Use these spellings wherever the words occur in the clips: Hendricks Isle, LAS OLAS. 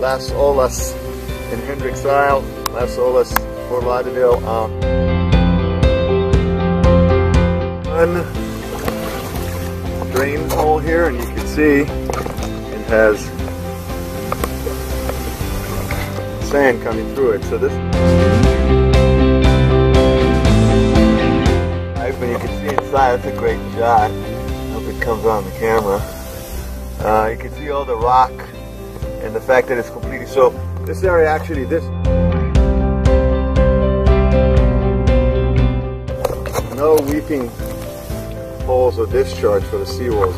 Las Olas in Hendricks Isle, Las Olas, Fort Lauderdale. One drain hole here, and you can see it has sand coming through it. So this, but you can see inside. That's a great shot. I hope it comes on the camera. You can see all the rock and the fact that it's completely so. This area actually, no weeping holes or discharge for the seawalls.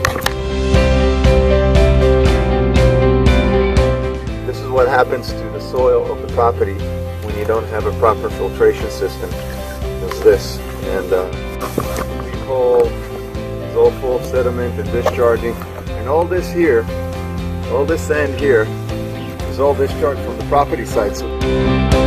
This is what happens to the soil of the property when you don't have a proper filtration system. It's this, and weep hole is all full of sediment and discharging, and all this here, all this sand here, is all discharged from the property site. So